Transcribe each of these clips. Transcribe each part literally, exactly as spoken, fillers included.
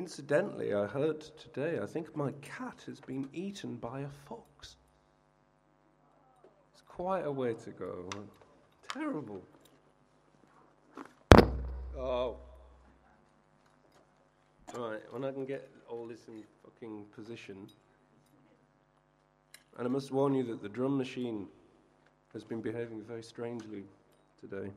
Incidentally, I heard today, I think my cat has been eaten by a fox. It's quite a way to go. Terrible. Oh. Alright, when I can get all this in fucking position. And I must warn you that the drum machine has been behaving very strangely today.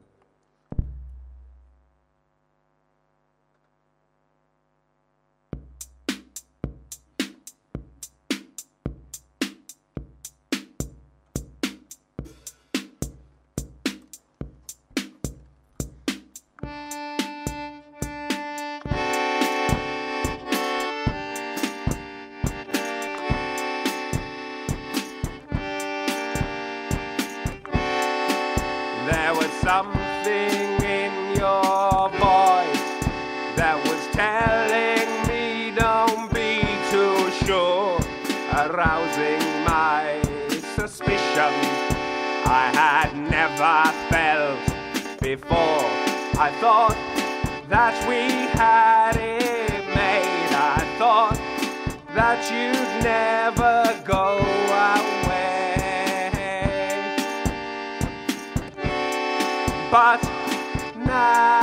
But now